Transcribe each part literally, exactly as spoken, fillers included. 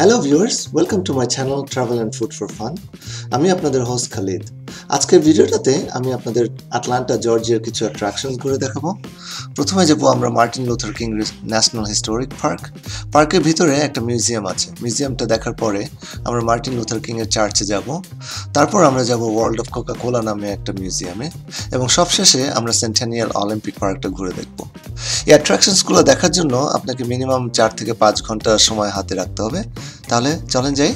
Hello viewers, welcome to my channel travel and food for fun. আমি আপনাদের host Khalid. আজকের ভিডিওটাতে আমি আপনাদের আটলান্টা জর্জিয়ার কিছু অ্যাট্রাকশন ঘুরে দেখাবো। প্রথমে যাবো আমরা Martin Luther King national historic park. পার্কের ভিতরে একটা মিউজিয়াম আছে, মিউজিয়ামটা দেখার পরে আমরা মার্টিন লুথার কিংয়ের চার্চে যাব। তারপর আমরা যাব ওয়ার্ল্ড অফ কোকাকোলা নামে একটা মিউজিয়ামে, এবং সবশেষে আমরা সেন্টেনিয়াল অলিম্পিক পার্কটা ঘুরে দেখব। এই অ্যাট্রাকশনসগুলো দেখার জন্য আপনাকে মিনিমাম চার থেকে পাঁচ ঘন্টা সময় হাতে রাখতে হবে। তাহলে চলেন যাই।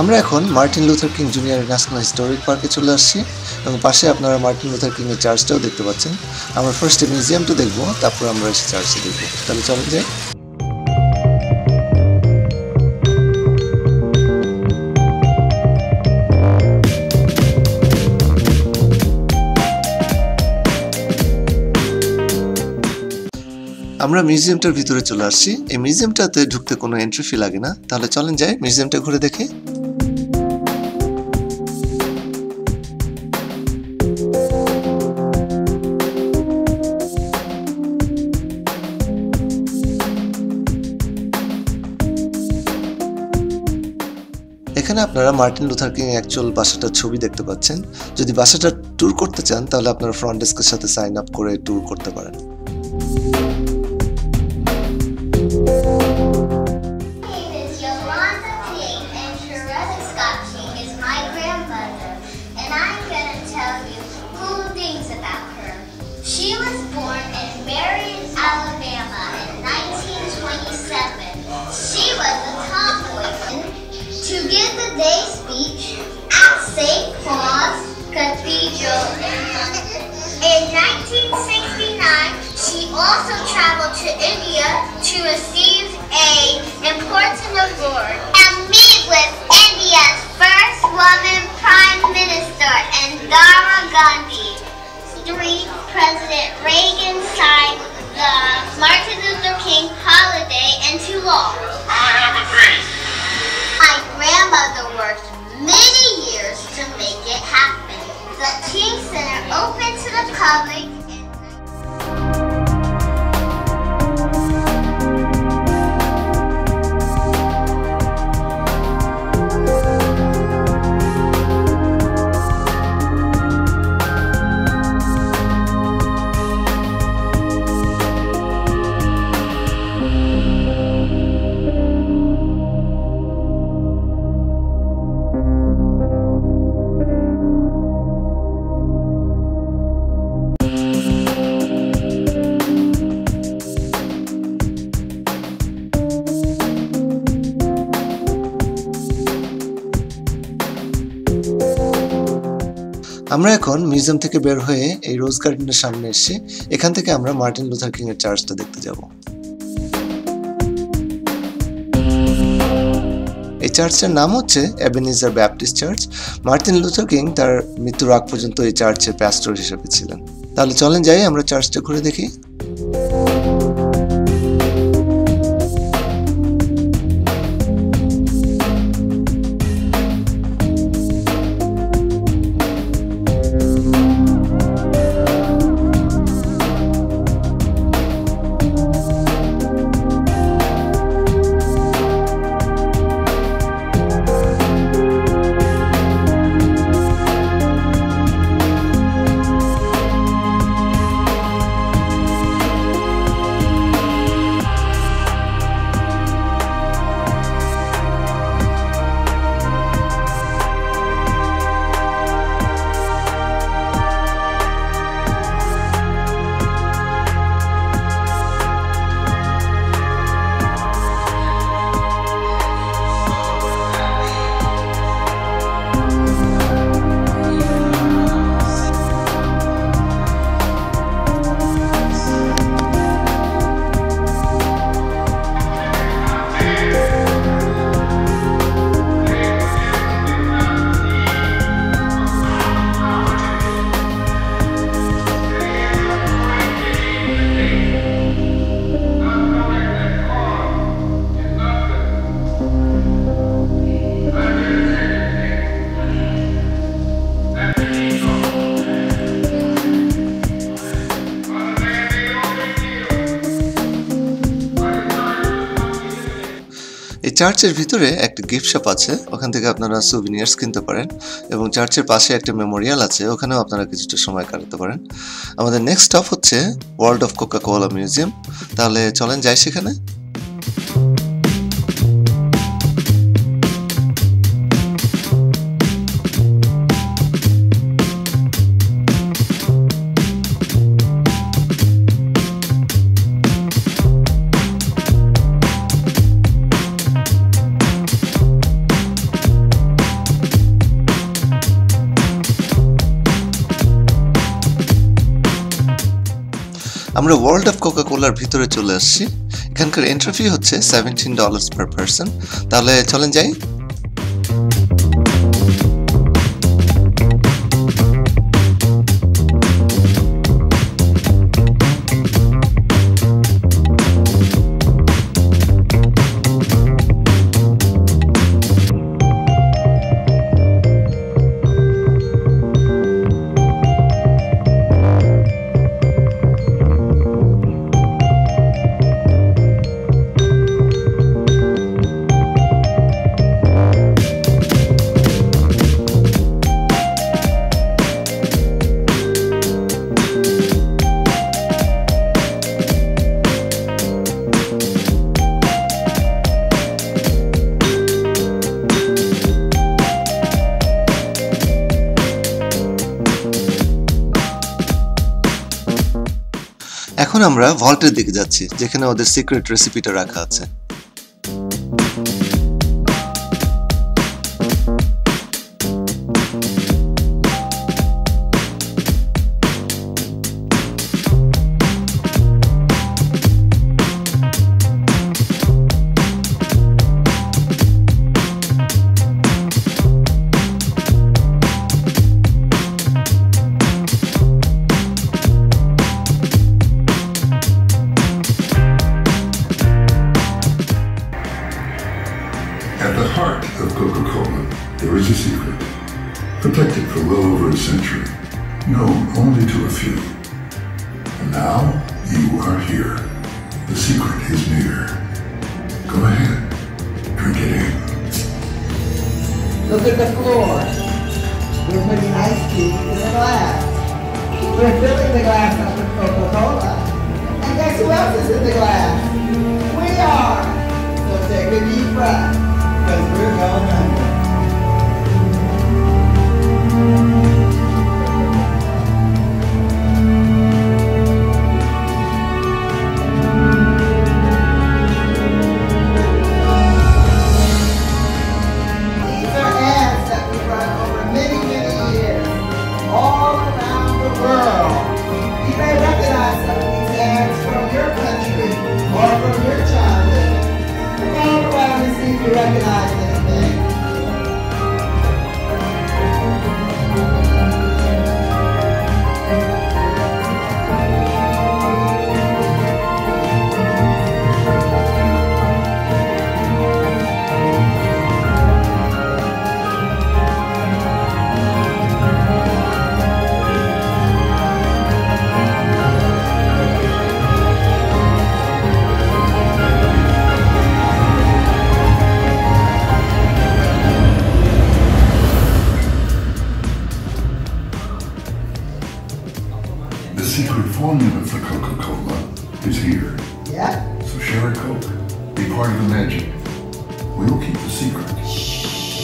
আমরা এখন Martin Luther King junior national historic পার্কে চলে আসছি, এবং পাশে আপনারা মার্টিন লুথার কিং এর চার্চটাও দেখতে পাচ্ছেন। আমরা ফার্স্টে মিউজিয়ামটা দেখবো, তারপর আমরা এসে চার্চে দেখবো। তাহলে চলেন যাই। আমরা মিউজিয়ামটার ভিতরে চলে আসছি। এই মিউজিয়ামটাতে ঢুকতে কোনো এন্ট্রি ফি লাগে না। তাহলে চলেন যাই মিউজিয়ামটা ঘুরে দেখি। এখানে আপনারা মার্টিন লুথার কিং অ্যাকচুয়াল বাসাটার ছবি দেখতে পাচ্ছেন। যদি বাসাটা ট্যুর করতে চান তাহলে আপনারা ফ্রন্ট ডেস্কের সাথে সাইন আপ করে ট্যুর করতে পারেন। আমরা এখন মিউজিয়াম থেকে বের হয়ে এই রোজ গার্ডেনের সামনে এসে এখান থেকে আমরা মার্টিন লুথার কিং এর চার্চটা দেখতে যাব। এই চার্চের নাম হচ্ছে Ebenezer Baptist church. Martin Luther King তার মৃত্যুর আগ পর্যন্ত এই চার্চের প্যাস্টর হিসেবে ছিলেন। তাহলে চলেন যাই আমরা চার্চটা ঘুরে দেখি। চার্চের ভিতরে একটা গিফট শপ আছে, ওখান থেকে আপনারা সুভিনিয়ার্স কিনতে পারেন, এবং চার্চের পাশে একটা মেমোরিয়াল আছে, ওখানেও আপনারা কিছুটা সময় কাটাতে পারেন। আমাদের নেক্সট স্টপ হচ্ছে ওয়ার্ল্ড অফ কোকাকোলা মিউজিয়াম, তাহলে চলেন যাই সেখানে। আমরা ওয়ার্ল্ড অফ কোকাকোলার ভিতরে চলে আসছি। এখানকার এন্ট্রি ফি হচ্ছে সেভেন্টিন ডলার্স পার পারসন, তাহলে চলেন যাই। এখন আমরা ভল্টের দিকে যাচ্ছি, যেখানে ওদের সিক্রেট রেসিপিটা রাখা আছে। At the heart of Coca-Cola, there is a secret, protected for well over a century, known only to a few. And now, you are here. The secret is near. Go ahead, drink it in. Look at the floor. We're putting ice cubes in the glass. We're filling the glass up with Coca-Cola. And guess who else is in the glass? We are! So take a deep breath. We're well done. The secret formula for Coca-Cola is here. Yeah. So share a Coke. Be part of the magic. We'll keep the secret.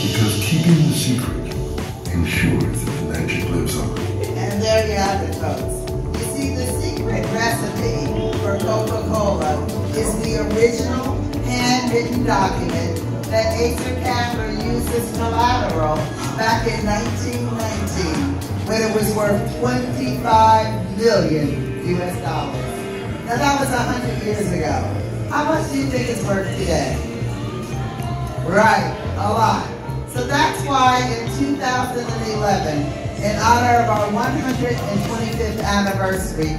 Because keeping the secret ensures that the magic lives on. And there you have it, folks. You see, the secret recipe for Coca-Cola is the original handwritten document that Asa Candler used as collateral back in nineteen nineteen. When it was worth twenty-five million U S dollars. Now that was one hundred years ago. How much do you think it's worth today? Right, a lot. So that's why in two thousand eleven, in honor of our one hundred twenty-fifth anniversary,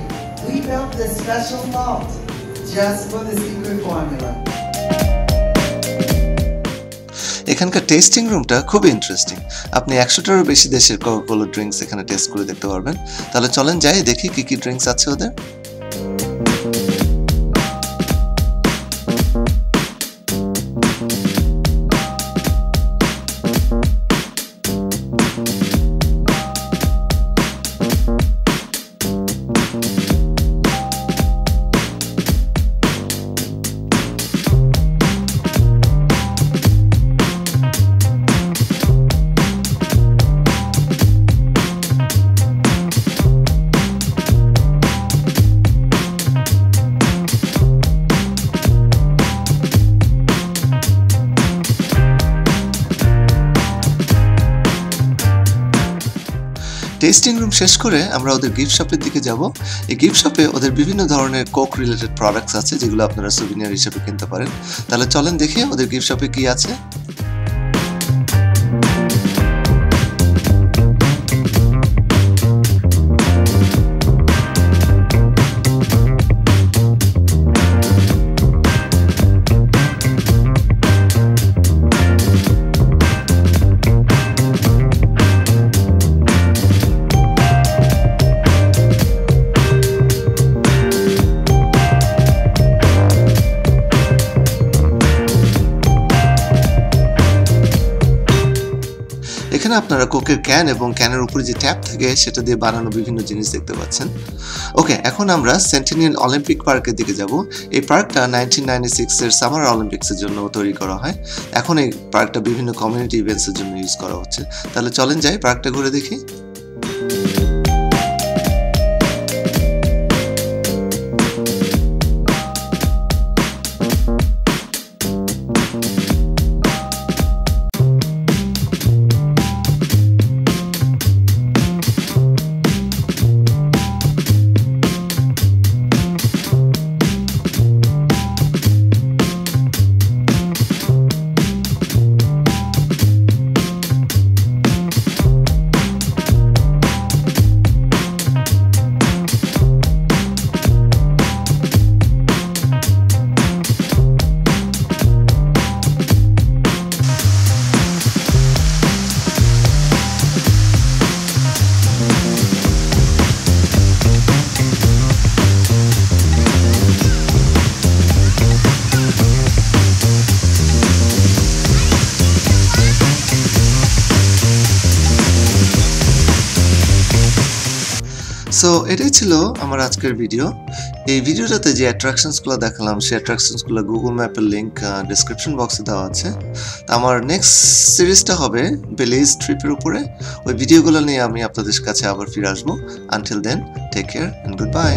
we built this special vault just for the secret formula. এখানকার tasting রুমটা খুবই interesting, আপনি একশোটারও বেশি দেশের Coca Cola drinks এখানে test করে দেখতে পারবেন। তাহলে চলেন যাই দেখি কী কী ড্রিঙ্কস আছে ওদের। টেস্টিং রুম শেষ করে আমরা ওদের গিফট শপের দিকে যাব। এই গিফট শপে ওদের বিভিন্ন ধরনের কোক রিলেটেড প্রোডাক্টস আছে যেগুলো আপনারা সুভিনিয়ার হিসেবে কিনতে পারেন। তাহলে চলেন দেখি ওদের গিফট শপে কি আছে। এখানে আপনারা কোকের ক্যান এবং ক্যানের উপরে যে ট্যাপ থাকে সেটা দিয়ে বানানো বিভিন্ন জিনিস দেখতে পাচ্ছেন। ওকে, এখন আমরা সেন্টেনিয়াল অলিম্পিক পার্কের দিকে যাব। এই পার্কটা নাইনটিন নাইনটি সিক্সের সামার অলিম্পিক্সের জন্য তৈরি করা হয়। এখন এই পার্কটা বিভিন্ন কমিউনিটি ইভেন্টসের জন্য ইউজ করা হচ্ছে। তাহলে চলেন যাই, পার্কটা ঘুরে দেখি। সো এটাই ছিল আমার আজকের ভিডিও। এই ভিডিওটাতে যে অ্যাট্রাকশনসগুলো দেখালাম সেই অ্যাট্রাকশনসগুলো গুগল ম্যাপের লিঙ্ক ডিসক্রিপশন বক্সে দেওয়া আছে। আমার নেক্সট সিরিজটা হবে বেলিজ ট্রিপের উপরে। ওই ভিডিওগুলো নিয়ে আমি আপনাদের কাছে আবার ফিরে আসবো। Until then, take care and good bye.